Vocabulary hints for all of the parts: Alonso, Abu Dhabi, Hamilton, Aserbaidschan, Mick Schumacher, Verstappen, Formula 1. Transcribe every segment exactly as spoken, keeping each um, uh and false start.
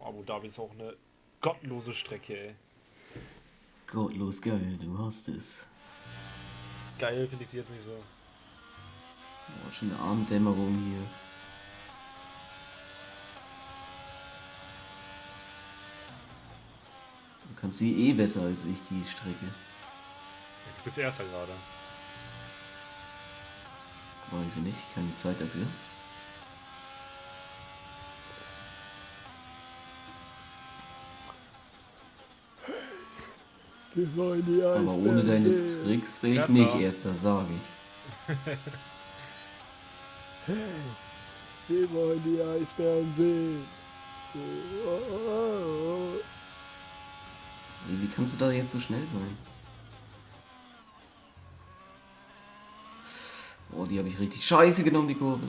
Abu Dhabi ist auch eine gottlose Strecke, ey. Gottlos geil, du hast es. Geil finde ich jetzt nicht so. Oh, schon eine Abenddämmerung hier. Du kannst sie eh besser als ich, die Strecke. Du bist erster gerade. Weiß ich nicht, keine Zeit dafür. Aber ohne deine Tricks wäre ich nicht erster, sage ich. Wir wollen die Eisbären sehen. Oh, oh, oh. Wie kannst du da jetzt so schnell sein? Oh, die habe ich richtig scheiße genommen, die Kurve.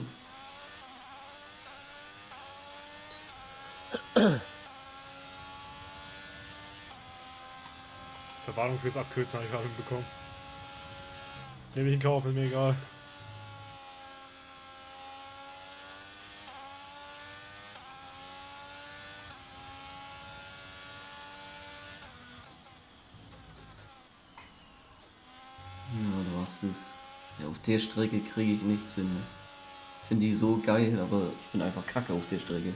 Warnung fürs Abkürzen habe ich gerade bekommen. Nehme ich in Kauf, ist mir egal. Ja, du hast es. Ja, auf der Strecke kriege ich nichts hin. Ne? Ich finde die so geil, aber ich bin einfach kacke auf der Strecke.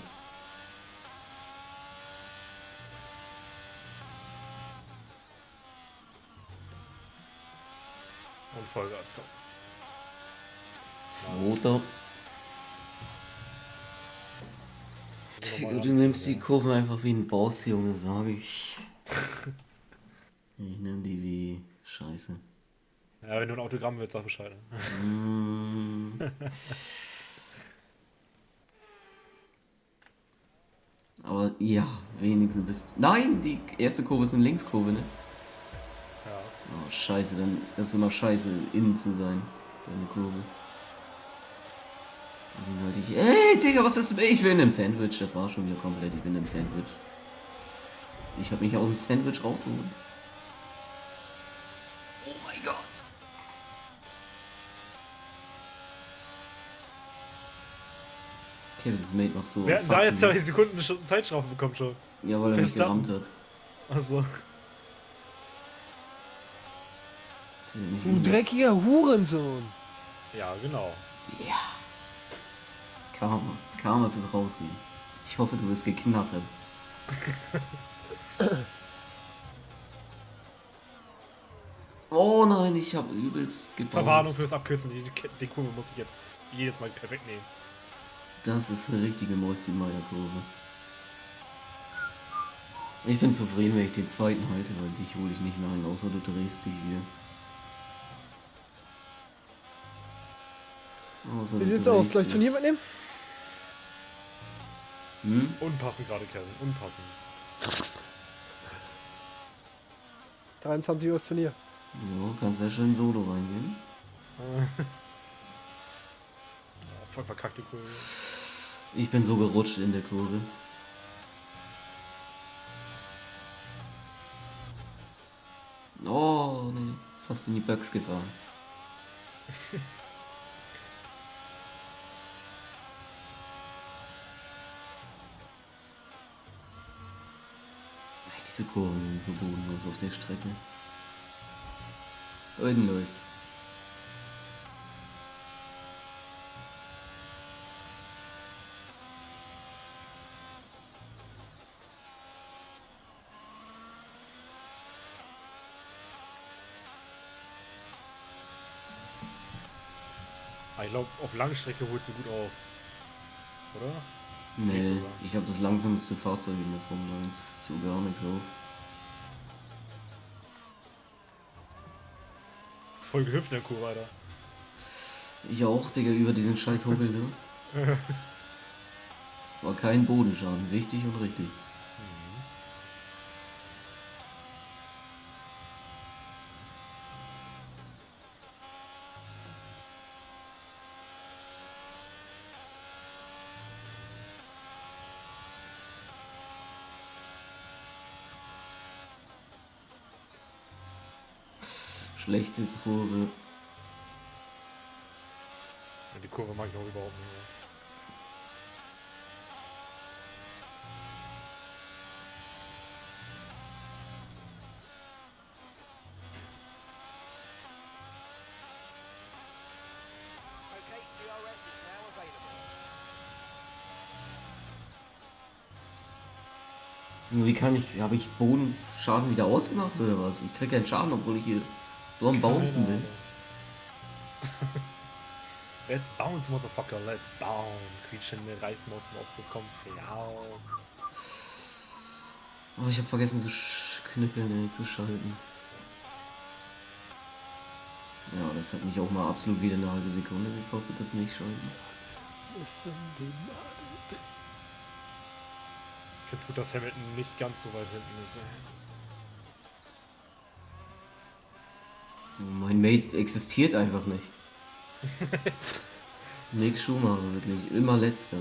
Vollgas, komm. Zweiter. Du nimmst die Kurven einfach wie ein Boss, Junge, sage ich. Ich nehme die wie Scheiße. Ja, wenn du ein Autogramm willst, sag Bescheid. Ne? Aber ja, wenigstens bist du... Nein, die erste Kurve ist eine Linkskurve, ne? Oh scheiße, dann das ist immer scheiße, innen zu sein. So eine Kurve. Also wollte ich. Ey, Digga, was ist das? Ich bin im Sandwich, das war schon wieder komplett, ich bin im Sandwich. Ich habe mich aus dem Sandwich rausgeholt. Oh mein Gott! Kevin's Mate macht so. Wer da jetzt zwei Sekunden schon Zeitstrafe bekommt schon? Ja, weil er mich gerammt hat. Achso. Du dreckiger Hurensohn! Ja, genau. Ja. Karma. Karma fürs Rausgehen. Ich hoffe, du wirst geknattert. Oh nein, ich habe übelst gebaut. Verwarnung fürs Abkürzen. Die, die Kurve muss ich jetzt jedes Mal perfekt nehmen. Das ist eine richtige Mäuschen-Meier-Kurve. Ich bin zufrieden, wenn ich den zweiten halte, weil dich hole ich nicht mehr ein, außer du drehst dich hier. Wie sieht's aus? Gleich Turnier mitnehmen? Hm? Unpassend gerade, Kevin. Unpassend. dreiundzwanzig Uhr ist Turnier. Jo, kannst ja schön Solo reingehen. Ja, voll verkackte Kurve. Ich bin so gerutscht in der Kurve. Oh, ne. Fast in die Bugs gefahren. Kurven so bodenlos auf der Strecke. Bodenlos. Ich glaube, auf Langstrecke holst du gut auf. Oder? Nee, ich habe das langsamste Fahrzeug in der Formel eins. So gar nichts auf. Voll gehüpft der Kuh weiter. Ich auch, Digga, über diesen scheiß Hubbel, ne? War kein Bodenschaden, wichtig und richtig. Schlechte Kurve. Ja, die Kurve mag ich auch überhaupt nicht Wie kann ich, habe ich Bodenschaden wieder ausgemacht oder was? Ich kriege keinen Schaden, obwohl ich hier so am Bouncen bin. Let's bounce, motherfucker, let's bounce. Quietschende Reifen aus dem Auto kommt. Ja. Oh, ich habe vergessen zu knüppeln, ne, zu schalten. Ja, das hat mich auch mal absolut wieder eine halbe Sekunde gekostet, das nicht schalten. Ich find's gut, dass Hamilton nicht ganz so weit hinten ist. Ey. Mein Mate existiert einfach nicht. Mick Schumacher, wirklich. Immer letzter.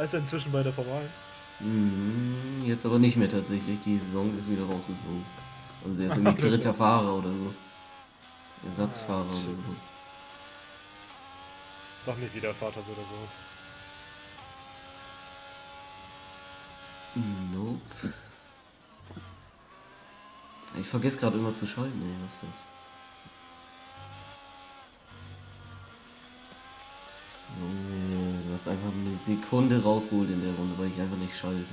Ist er inzwischen bei der Formel eins? Mm, jetzt aber nicht mehr tatsächlich. Die Saison ist wieder rausgeflogen. Also der ist irgendwie dritter Fahrer oder so. Ersatzfahrer ah, oder so. Doch nicht wieder Vaters oder so. Nope. Ich vergesse gerade immer zu schalten, ey, was ist das? Junge, du hast einfach eine Sekunde rausgeholt in der Runde, weil ich einfach nicht schalte.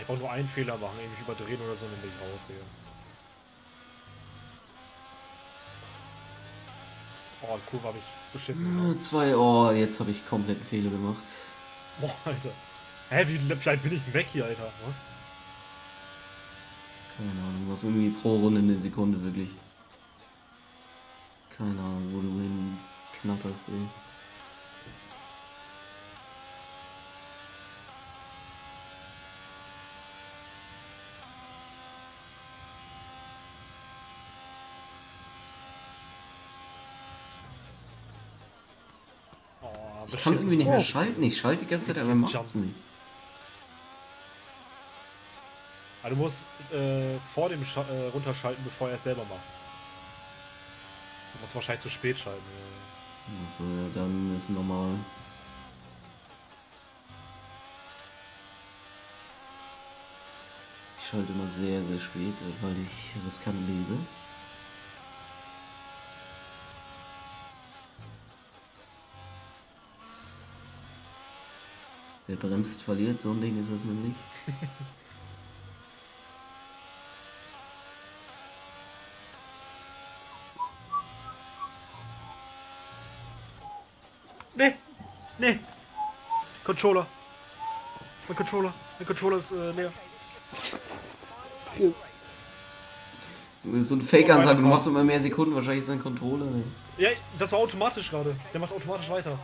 Ich brauche nur einen Fehler machen, nämlich überdrehen oder so, wenn ich raussehe. Oh, cool, habe ich beschissen. Ja, zwei, oh, jetzt habe ich komplett einen Fehler gemacht. Boah, Alter. Hä, wie vielleicht bin ich weg hier, Alter. Was? Keine Ahnung, was irgendwie pro Runde eine Sekunde wirklich. Keine Ahnung, wo du hin knatterst, ey. Ich kann irgendwie nicht mehr schalten, ich schalte die ganze Zeit, aber macht's nicht. Also du musst äh, vor dem Sch äh, runterschalten, bevor er es selber macht. Du musst wahrscheinlich zu spät schalten. Achso, ja, dann ist normal. Ich schalte immer sehr, sehr spät, weil ich riskant lebe. Wer bremst, verliert, so ein Ding ist das nämlich. Nee, nee. Controller. Mein Controller. Mein Controller ist äh, leer. So eine Fake-Ansage, du machst immer mehr Sekunden, wahrscheinlich ist dein Controller. Ne? Ja, das war automatisch gerade. Der macht automatisch weiter.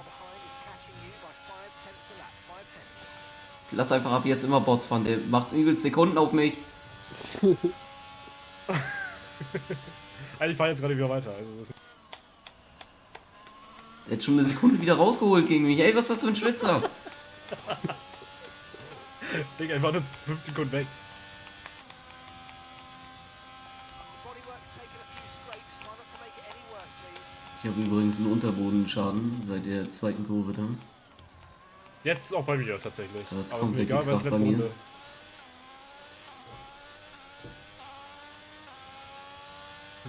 Lass einfach ab jetzt immer Bots fahren, der macht übelst Sekunden auf mich. Also ich fahre jetzt gerade wieder weiter. Also jetzt schon eine Sekunde wieder rausgeholt gegen mich. Ey, was ist das für ein Schwitzer? Digga, einfach nur fünf Sekunden weg. Ich habe übrigens einen Unterbodenschaden seit der zweiten Kurve dann. Jetzt ist es auch bei mir tatsächlich. Ja, aber ist mir egal, wer es letzte Runde.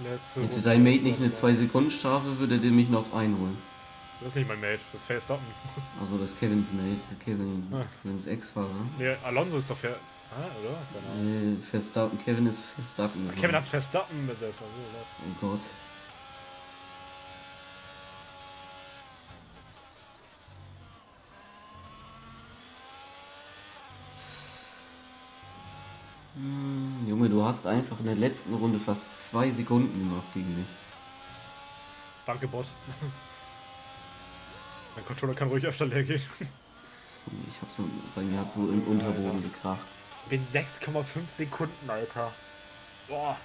Letzte Hätte Runde dein Mate nicht eine zwei Sekunden Strafe, würde der mich noch einholen. Das ist nicht mein Mate, das ist Verstappen. Also das ist Kevins Mate, Kevin, ah. Kevins Ex-Fahrer. Ne, Alonso ist doch Ver... Ah, oder? Genau. Nee, Verstappen, Kevin ist Verstappen. Ach, Kevin hat Verstappen besetzt, also, oder? Oh Gott. Junge, du hast einfach in der letzten Runde fast zwei Sekunden gemacht gegen mich. Danke, Bot. Mein Controller kann ruhig öfter leer gehen. Ich hab's so, bei mir hat so im Unterboden gekracht. Bin sechs Komma fünf Sekunden, Alter. Boah.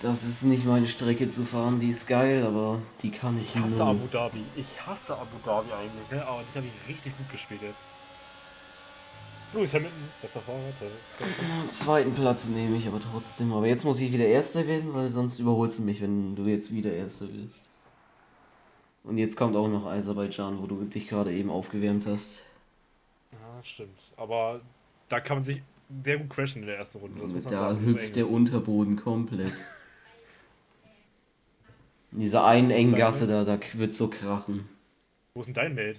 Das ist nicht meine Strecke zu fahren, die ist geil, aber die kann ich nicht. Ich hasse Abu Dhabi. Ich hasse Abu Dhabi eigentlich, ne? Aber die habe ich richtig gut gespielt jetzt. Lewis Hamilton, besser Fahrer. Zweiten Platz nehme ich aber trotzdem. Aber jetzt muss ich wieder Erster werden, weil sonst überholst du mich, wenn du jetzt wieder Erster wirst. Und jetzt kommt auch noch Aserbaidschan, wo du dich gerade eben aufgewärmt hast. Ja, stimmt. Aber da kann man sich sehr gut crashen in der ersten Runde. Das muss man da sagen, hüpft so der Unterboden komplett. In dieser einen Wo ist engen dein Gasse Mate? da, da wird so krachen. Wo ist denn dein Mate?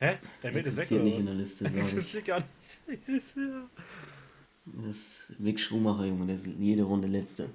Hä? Dein Mate ist weg, oder nicht was? in der Liste, sag ich. Das ist gar nicht. Das ist Mick Schumacher, Junge, der ist jede Runde Letzte.